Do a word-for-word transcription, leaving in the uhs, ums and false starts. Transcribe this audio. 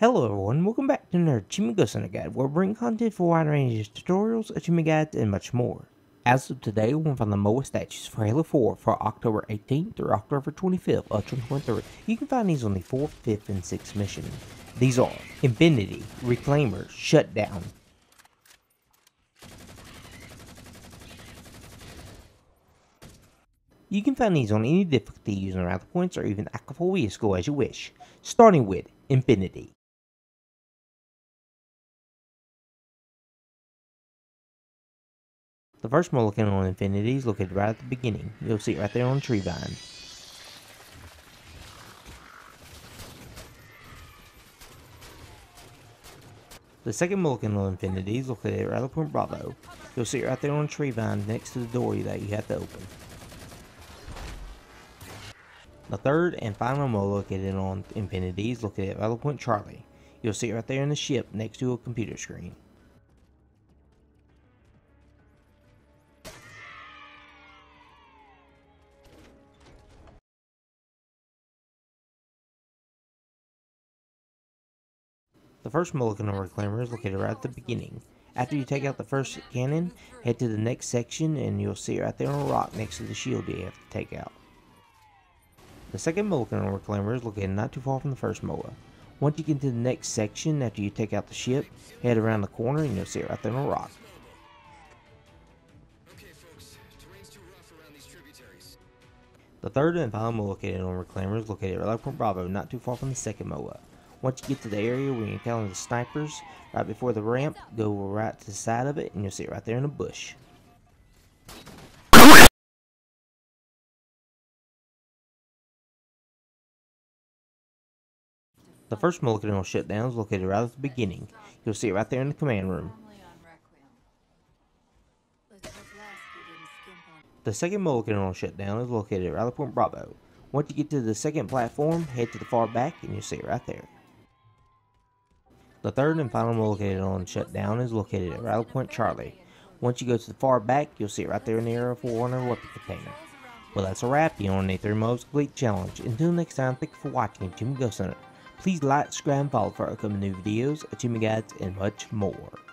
Hello everyone, welcome back to another Achievement Ghost Hunter guide, where we bring content for a wide range of tutorials, achievement guides, and much more. As of today, we'll find the M O A statues for Halo four for October eighteenth through October twenty-fifth of twenty twenty-three. You can find these on the fourth, fifth, and sixth mission. These are Infinity, Reclaimer, Shutdown, you can find these on any difficulty using rally points or even Achievement School as you wish, starting with Infinity. The first one located on Infinity is located right at the beginning. You'll see it right there on the tree vine. The second Mulligan on Infinity is located at Rally Point Bravo. You'll see it right there on the tree vine next to the door that you have to open. The third and final M O A located on Infinity is located at Rally Point Charlie. You'll see it right there in the ship next to a computer screen. The first Mulligan on Reclaimer is located right at the beginning. After you take out the first cannon, head to the next section and you'll see it right there on a rock next to the shield you have to take out. The second Mulligan on Reclaimer is located not too far from the first M O A. Once you get to the next section after you take out the ship, head around the corner and you'll see it right there on a rock. The third and final M O A located on Reclaimer is located right at Point Bravo, not too far from the second M O A. Once you get to the area where you encounter the snipers, right before the ramp, go right to the side of it and you'll see it right there in the bush. The first Mulligan on Shutdown is located right at the beginning. You'll see it right there in the command room. The second Mulligan on Shutdown is located at Rally Point Bravo. Once you get to the second platform, head to the far back and you'll see it right there. The third and final one located on Shutdown is located at Rally Point Charlie. Once you go to the far back, you'll see it right there in the area for an air weapon container. Well, that's a wrap here on the three M O As Complete Challenge. Until next time, thank you for watching Achievement Ghost Hunter. Please like, subscribe, and follow for upcoming new videos, achievement guides, and much more.